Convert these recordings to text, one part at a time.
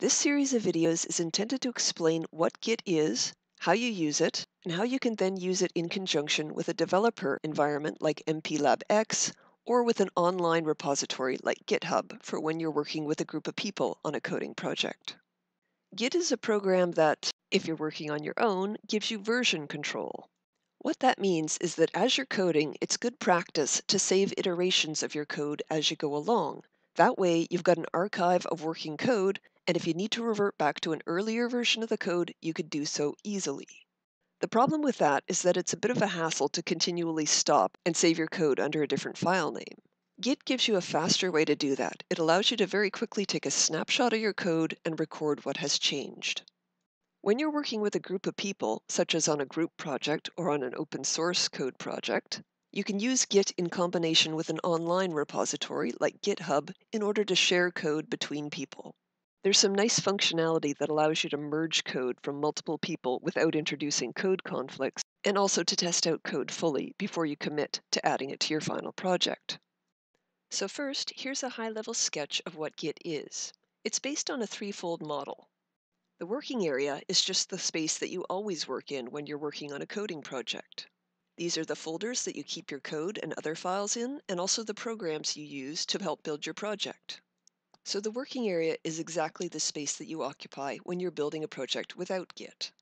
This series of videos is intended to explain what Git is, how you use it, and how you can then use it in conjunction with a developer environment like MPLABX or with an online repository like GitHub for when you're working with a group of people on a coding project. Git is a program that, if you're working on your own, gives you version control. What that means is that as you're coding, it's good practice to save iterations of your code as you go along. That way, you've got an archive of working code, and if you need to revert back to an earlier version of the code, you could do so easily. The problem with that is that it's a bit of a hassle to continually stop and save your code under a different file name. Git gives you a faster way to do that. It allows you to very quickly take a snapshot of your code and record what has changed. When you're working with a group of people, such as on a group project or on an open source code project, you can use Git in combination with an online repository like GitHub in order to share code between people. There's some nice functionality that allows you to merge code from multiple people without introducing code conflicts, and also to test out code fully before you commit to adding it to your final project. So first, here's a high-level sketch of what Git is. It's based on a threefold model. The working area is just the space that you always work in when you're working on a coding project. These are the folders that you keep your code and other files in, and also the programs you use to help build your project. So the working area is exactly the space that you occupy when you're building a project without Git.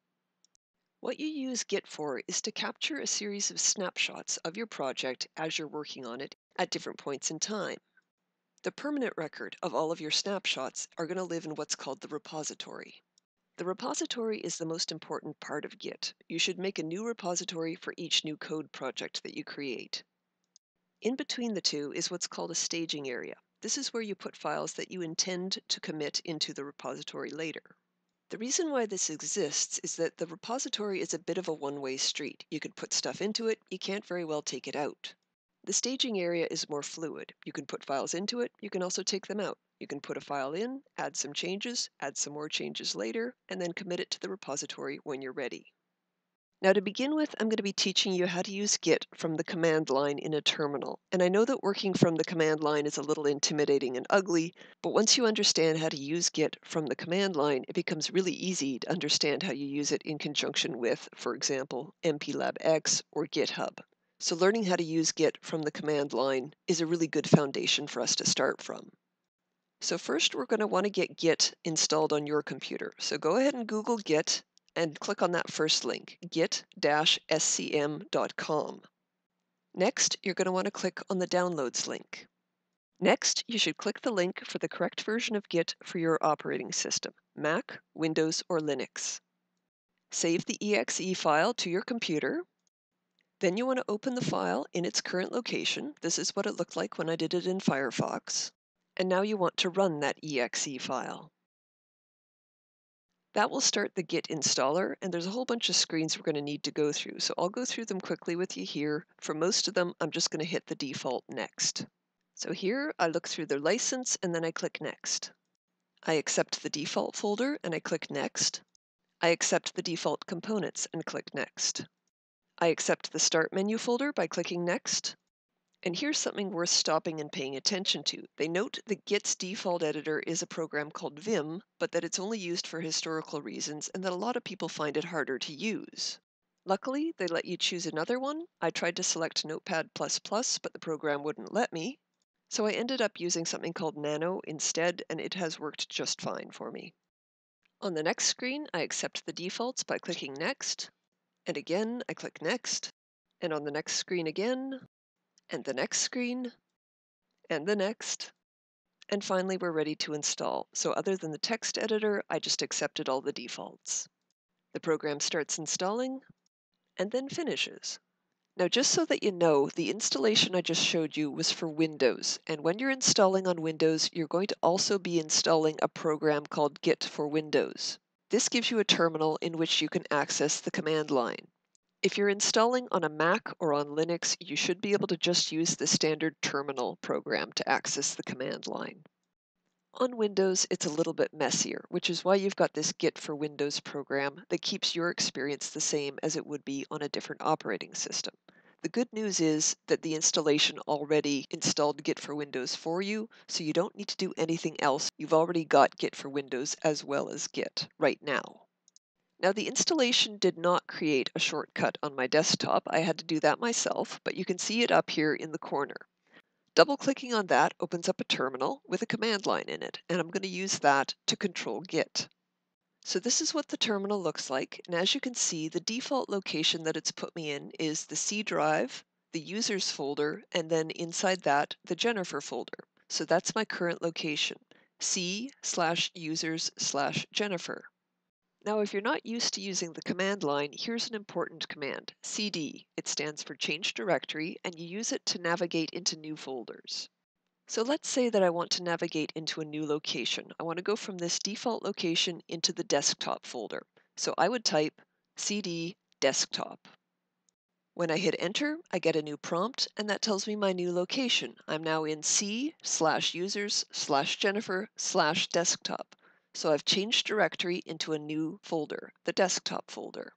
What you use Git for is to capture a series of snapshots of your project as you're working on it at different points in time. The permanent record of all of your snapshots are going to live in what's called the repository. The repository is the most important part of Git. You should make a new repository for each new code project that you create. In between the two is what's called a staging area. This is where you put files that you intend to commit into the repository later. The reason why this exists is that the repository is a bit of a one-way street. You could put stuff into it, you can't very well take it out. The staging area is more fluid. You can put files into it, you can also take them out. You can put a file in, add some changes, add some more changes later, and then commit it to the repository when you're ready. Now to begin with, I'm going to be teaching you how to use Git from the command line in a terminal. And I know that working from the command line is a little intimidating and ugly, but once you understand how to use Git from the command line, it becomes really easy to understand how you use it in conjunction with, for example, MPLABX or GitHub. So learning how to use Git from the command line is a really good foundation for us to start from. So first, we're going to want to get Git installed on your computer. So go ahead and Google Git and click on that first link, git-scm.com. Next, you're going to want to click on the Downloads link. Next, you should click the link for the correct version of Git for your operating system, Mac, Windows, or Linux. Save the exe file to your computer. Then you want to open the file in its current location. This is what it looked like when I did it in Firefox. And now you want to run that exe file. That will start the Git installer, and there's a whole bunch of screens we're going to need to go through, so I'll go through them quickly with you here. For most of them, I'm just going to hit the default Next. So here, I look through their license, and then I click Next. I accept the default folder, and I click Next. I accept the default components, and click Next. I accept the Start Menu folder by clicking Next. And here's something worth stopping and paying attention to. They note that Git's default editor is a program called Vim, but that it's only used for historical reasons and that a lot of people find it harder to use. Luckily, they let you choose another one. I tried to select Notepad++, but the program wouldn't let me. So I ended up using something called Nano instead, and it has worked just fine for me. On the next screen, I accept the defaults by clicking Next. And again, I click Next. And on the next screen again, and the next screen, and the next. And finally, we're ready to install. So other than the text editor, I just accepted all the defaults. The program starts installing, and then finishes. Now, just so that you know, the installation I just showed you was for Windows. And when you're installing on Windows, you're going to also be installing a program called Git for Windows. This gives you a terminal in which you can access the command line. If you're installing on a Mac or on Linux, you should be able to just use the standard terminal program to access the command line. On Windows, it's a little bit messier, which is why you've got this Git for Windows program that keeps your experience the same as it would be on a different operating system. The good news is that the installation already installed Git for Windows for you, so you don't need to do anything else. You've already got Git for Windows as well as Git right now. Now, the installation did not create a shortcut on my desktop. I had to do that myself, but you can see it up here in the corner. Double-clicking on that opens up a terminal with a command line in it, and I'm going to use that to control Git. So this is what the terminal looks like, and as you can see, the default location that it's put me in is the C drive, the users folder, and then inside that, the Jennifer folder. So that's my current location, C/users/Jennifer. Now, if you're not used to using the command line, here's an important command, CD. It stands for change directory, and you use it to navigate into new folders. So let's say that I want to navigate into a new location. I want to go from this default location into the desktop folder. So I would type CD desktop. When I hit enter, I get a new prompt, and that tells me my new location. I'm now in C/users/Jennifer/desktop. So I've changed directory into a new folder, the desktop folder.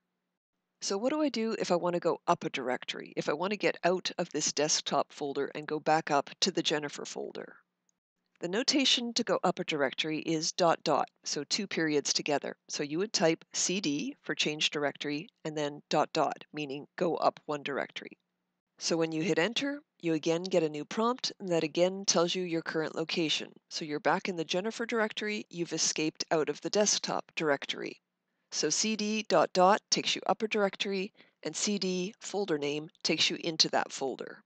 So what do I do if I want to go up a directory, if I want to get out of this desktop folder and go back up to the Jennifer folder? The notation to go up a directory is ... so two periods together. So you would type CD for change directory and then ... meaning go up one directory. So when you hit enter, you again get a new prompt, and that again tells you your current location. So you're back in the Jennifer directory, you've escaped out of the desktop directory. So CD ... takes you up a directory, and CD folder name takes you into that folder.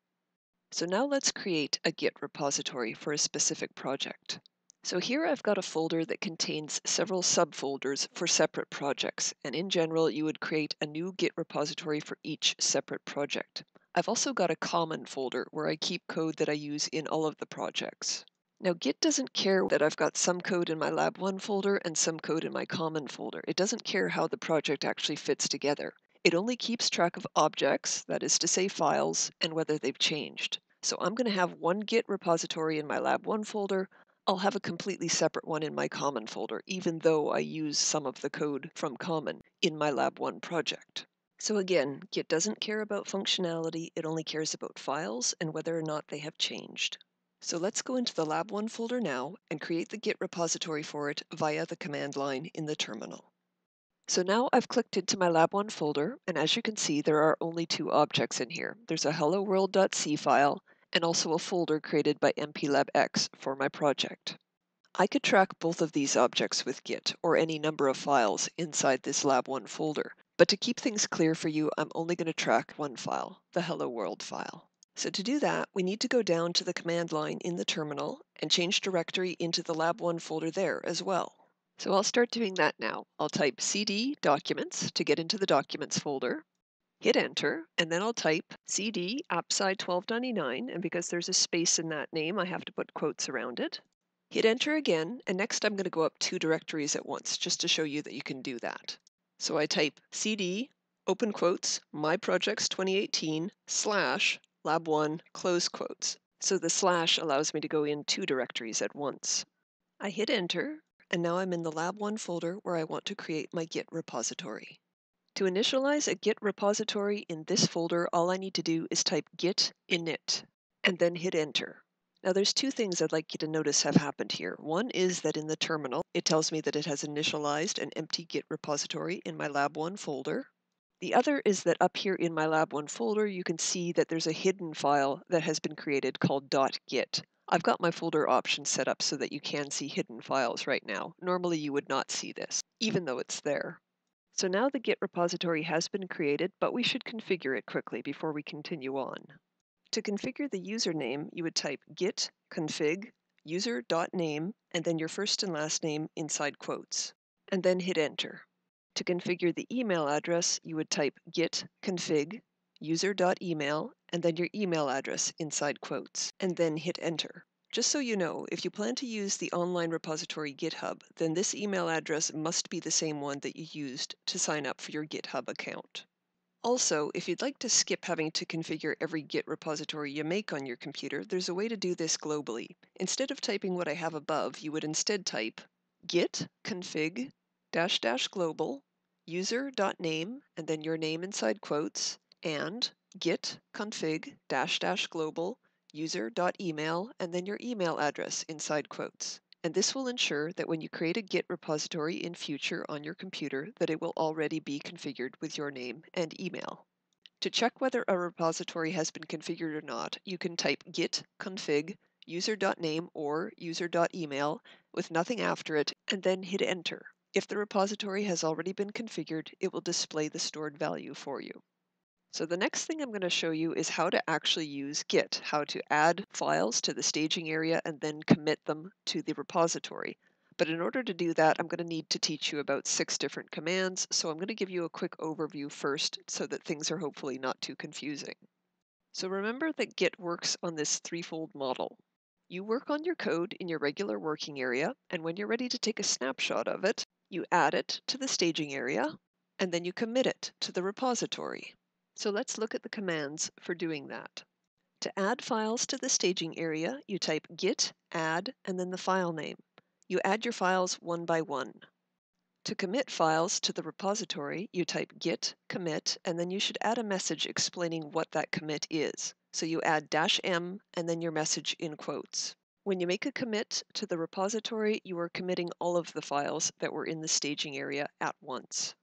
So now let's create a Git repository for a specific project. So here I've got a folder that contains several subfolders for separate projects, and in general you would create a new Git repository for each separate project. I've also got a common folder where I keep code that I use in all of the projects. Now, Git doesn't care that I've got some code in my lab1 folder and some code in my common folder. It doesn't care how the project actually fits together. It only keeps track of objects, that is to say files, and whether they've changed. So I'm going to have one Git repository in my lab1 folder. I'll have a completely separate one in my common folder, even though I use some of the code from common in my lab1 project. So again, Git doesn't care about functionality. It only cares about files and whether or not they have changed. So let's go into the lab1 folder now and create the Git repository for it via the command line in the terminal. So now I've clicked into my lab1 folder, and as you can see, there are only two objects in here. There's a HelloWorld.c file and also a folder created by MPLABX for my project. I could track both of these objects with Git or any number of files inside this lab1 folder, but to keep things clear for you, I'm only going to track one file, the HelloWorld file. So to do that, we need to go down to the command line in the terminal and change directory into the lab1 folder there as well. So I'll start doing that now. I'll type CD documents to get into the documents folder, hit enter, and then I'll type CD Apsc 1299, and because there's a space in that name, I have to put quotes around it. Hit enter again, and next I'm going to go up two directories at once just to show you that you can do that. So I type CD, open quotes, my projects 2018 / lab1, close quotes. So the / allows me to go in two directories at once. I hit enter, and now I'm in the lab1 folder where I want to create my Git repository. To initialize a Git repository in this folder, all I need to do is type git init, and then hit enter. Now there's two things I'd like you to notice have happened here. One is that in the terminal, it tells me that it has initialized an empty Git repository in my lab1 folder. The other is that up here in my lab1 folder, you can see that there's a hidden file that has been created called .git. I've got my folder option set up so that you can see hidden files right now. Normally you would not see this, even though it's there. So now the Git repository has been created, but we should configure it quickly before we continue on. To configure the username, you would type git config user.name and then your first and last name inside quotes, and then hit enter. To configure the email address, you would type git config user.email and then your email address inside quotes, and then hit enter. Just so you know, if you plan to use the online repository GitHub, then this email address must be the same one that you used to sign up for your GitHub account. Also, if you'd like to skip having to configure every Git repository you make on your computer, there's a way to do this globally. Instead of typing what I have above, you would instead type git config --global user.name and then your name inside quotes and git config -- global user.email and then your email address inside quotes. And this will ensure that when you create a Git repository in future on your computer, that it will already be configured with your name and email. To check whether a repository has been configured or not, you can type git config user.name or user.email with nothing after it and then hit enter. If the repository has already been configured, it will display the stored value for you. So the next thing I'm going to show you is how to actually use Git, how to add files to the staging area and then commit them to the repository. But in order to do that, I'm going to need to teach you about 6 different commands, so I'm going to give you a quick overview first so that things are hopefully not too confusing. So remember that Git works on this threefold model. You work on your code in your regular working area, and when you're ready to take a snapshot of it, you add it to the staging area, and then you commit it to the repository. So let's look at the commands for doing that. To add files to the staging area, you type git add and then the file name. You add your files one by one. To commit files to the repository, you type git commit and then you should add a message explaining what that commit is. So you add -m and then your message in quotes. When you make a commit to the repository, you are committing all of the files that were in the staging area at once.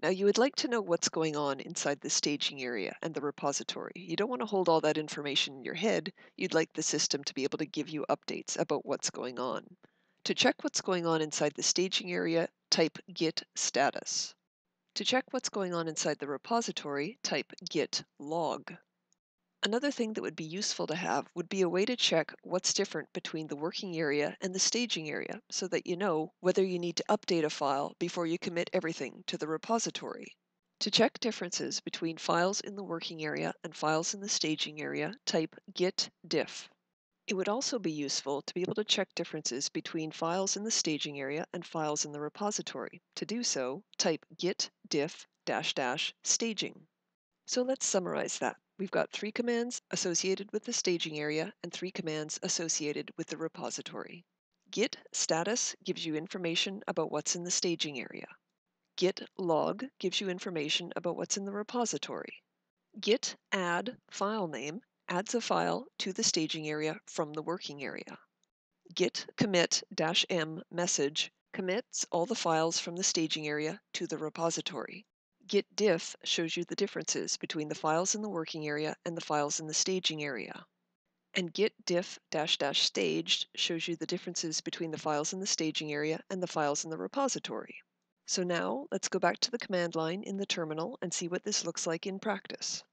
Now you would like to know what's going on inside the staging area and the repository. You don't want to hold all that information in your head. You'd like the system to be able to give you updates about what's going on. To check what's going on inside the staging area, type git status. To check what's going on inside the repository, type git log. Another thing that would be useful to have would be a way to check what's different between the working area and the staging area so that you know whether you need to update a file before you commit everything to the repository. To check differences between files in the working area and files in the staging area, type git diff. It would also be useful to be able to check differences between files in the staging area and files in the repository. To do so, type git diff -- staging. So let's summarize that. We've got 3 commands associated with the staging area and 3 commands associated with the repository. Git status gives you information about what's in the staging area. Git log gives you information about what's in the repository. Git add file name adds a file to the staging area from the working area. Git commit -m message commits all the files from the staging area to the repository. Git diff shows you the differences between the files in the working area and the files in the staging area. And git diff -- staged shows you the differences between the files in the staging area and the files in the repository. So now let's go back to the command line in the terminal and see what this looks like in practice.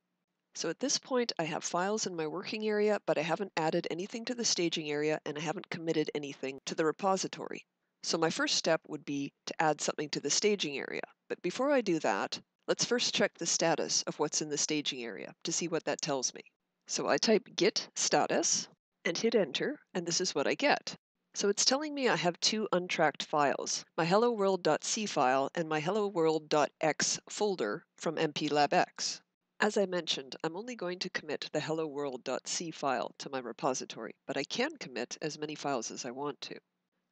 So at this point I have files in my working area, but I haven't added anything to the staging area and I haven't committed anything to the repository. So my first step would be to add something to the staging area. But before I do that, let's first check the status of what's in the staging area to see what that tells me. So I type git status and hit enter, and this is what I get. So it's telling me I have 2 untracked files, my HelloWorld.c file and my HelloWorld.x folder from MPLABX. As I mentioned, I'm only going to commit the HelloWorld.c file to my repository, but I can commit as many files as I want to.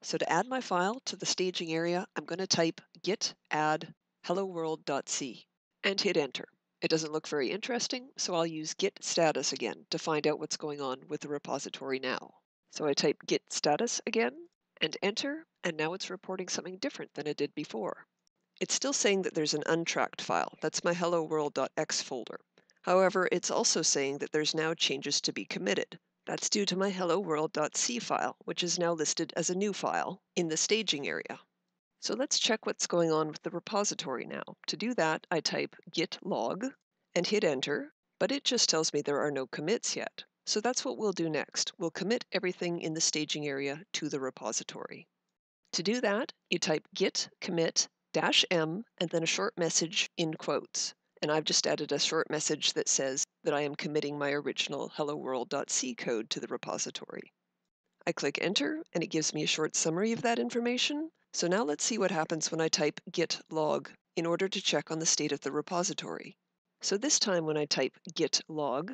So to add my file to the staging area, I'm going to type git add helloworld.c and hit enter. It doesn't look very interesting, so I'll use git status again to find out what's going on with the repository now. So I type git status again and enter, and now it's reporting something different than it did before. It's still saying that there's an untracked file. That's my helloworld.x folder. However, it's also saying that there's now changes to be committed. That's due to my helloworld.c file, which is now listed as a new file in the staging area. So let's check what's going on with the repository now. To do that, I type git log and hit enter, but it just tells me there are no commits yet. So that's what we'll do next. We'll commit everything in the staging area to the repository. To do that, you type git commit -m and then a short message in quotes. And I've just added a short message that says that I am committing my original helloworld.c code to the repository. I click enter and it gives me a short summary of that information. So now let's see what happens when I type git log in order to check on the state of the repository. So this time when I type git log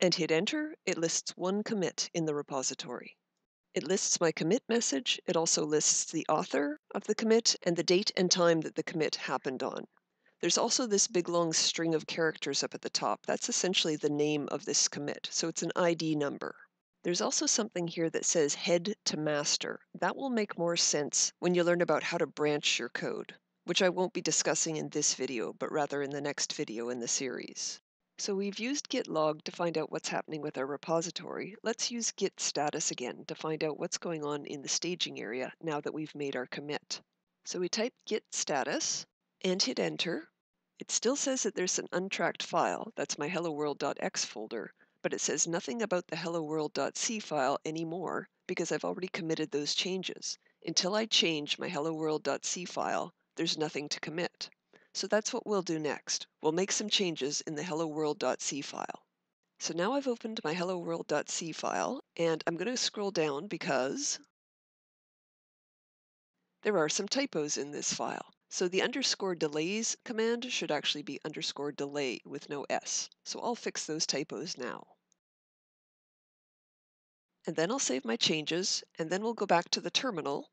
and hit enter, it lists 1 commit in the repository. It lists my commit message. It also lists the author of the commit and the date and time that the commit happened on. There's also this big long string of characters up at the top. That's essentially the name of this commit, so it's an ID number. There's also something here that says head to master. That will make more sense when you learn about how to branch your code, which I won't be discussing in this video, but rather in the next video in the series. So we've used git log to find out what's happening with our repository. Let's use git status again to find out what's going on in the staging area now that we've made our commit. So we type git status and hit enter. It still says that there's an untracked file, that's my HelloWorld.x folder, but it says nothing about the HelloWorld.c file anymore because I've already committed those changes. Until I change my HelloWorld.c file, there's nothing to commit. So that's what we'll do next. We'll make some changes in the HelloWorld.c file. So now I've opened my HelloWorld.c file, and I'm going to scroll down because there are some typos in this file. So the underscore delays command should actually be underscore delay with no S. So I'll fix those typos now. And then I'll save my changes, and then we'll go back to the terminal,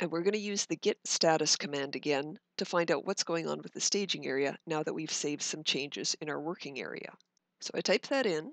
and we're going to use the git status command again to find out what's going on with the staging area now that we've saved some changes in our working area. So I type that in,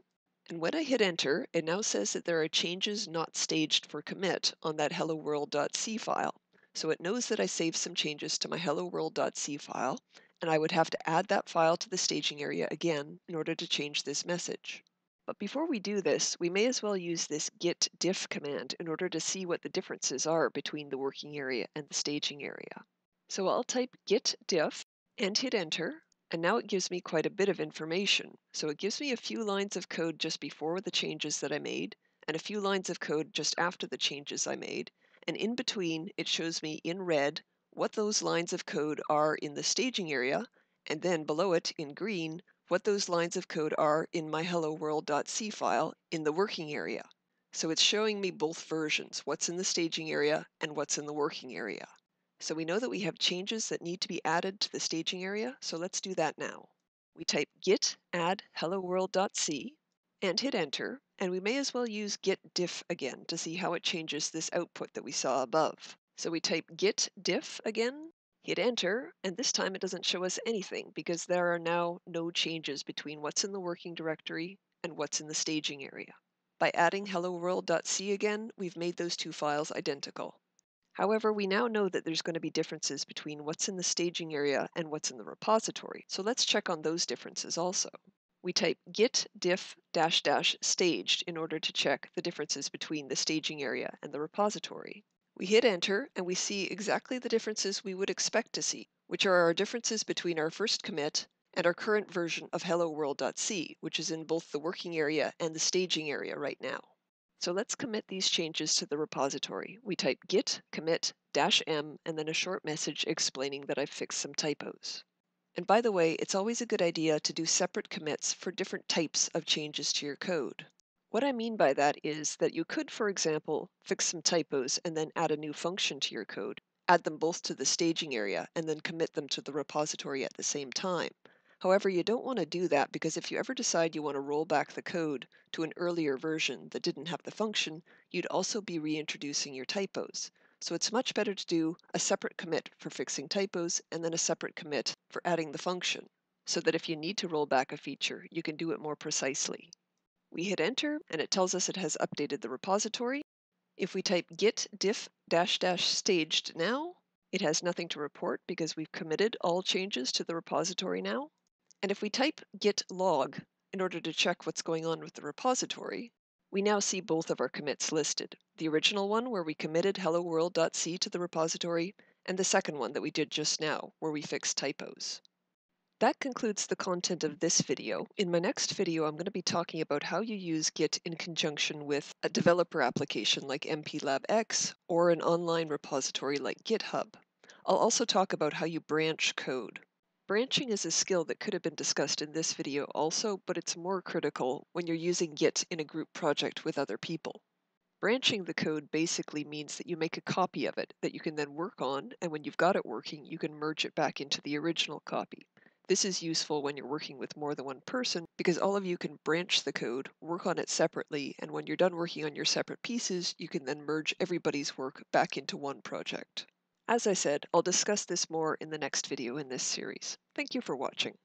and when I hit enter, it now says that there are changes not staged for commit on that helloworld.c file. So it knows that I saved some changes to my helloworld.c file, and I would have to add that file to the staging area again in order to change this message. But before we do this, we may as well use this git diff command in order to see what the differences are between the working area and the staging area. So I'll type git diff and hit enter, and now it gives me quite a bit of information. So it gives me a few lines of code just before the changes that I made, and a few lines of code just after the changes I made. And in between, it shows me in red what those lines of code are in the staging area, and then below it in green, what those lines of code are in my helloworld.c file in the working area. So it's showing me both versions, what's in the staging area and what's in the working area. So we know that we have changes that need to be added to the staging area, so let's do that now. We type git add helloworld.c and hit enter. And we may as well use git diff again to see how it changes this output that we saw above. So we type git diff again, hit enter, and this time it doesn't show us anything because there are now no changes between what's in the working directory and what's in the staging area. By adding helloworld.c again, we've made those two files identical. However, we now know that there's going to be differences between what's in the staging area and what's in the repository, so let's check on those differences also. We type git diff --staged in order to check the differences between the staging area and the repository. We hit enter, and we see exactly the differences we would expect to see, which are our differences between our first commit and our current version of helloworld.c, which is in both the working area and the staging area right now. So let's commit these changes to the repository. We type git commit -m and then a short message explaining that I've fixed some typos. And by the way, it's always a good idea to do separate commits for different types of changes to your code. What I mean by that is that you could, for example, fix some typos and then add a new function to your code, add them both to the staging area, and then commit them to the repository at the same time. However, you don't want to do that because if you ever decide you want to roll back the code to an earlier version that didn't have the function, you'd also be reintroducing your typos. So it's much better to do a separate commit for fixing typos and then a separate commit for adding the function, so that if you need to roll back a feature, you can do it more precisely. We hit enter, and it tells us it has updated the repository. If we type git diff --staged now, it has nothing to report because we've committed all changes to the repository now. And if we type git log in order to check what's going on with the repository, we now see both of our commits listed, the original one where we committed helloworld.c to the repository, and the second one that we did just now, where we fixed typos. That concludes the content of this video. In my next video, I'm going to be talking about how you use Git in conjunction with a developer application like MPLABX or an online repository like GitHub. I'll also talk about how you branch code. Branching is a skill that could have been discussed in this video also, but it's more critical when you're using Git in a group project with other people. Branching the code basically means that you make a copy of it that you can then work on, and when you've got it working, you can merge it back into the original copy. This is useful when you're working with more than one person because all of you can branch the code, work on it separately, and when you're done working on your separate pieces, you can then merge everybody's work back into one project. As I said, I'll discuss this more in the next video in this series. Thank you for watching.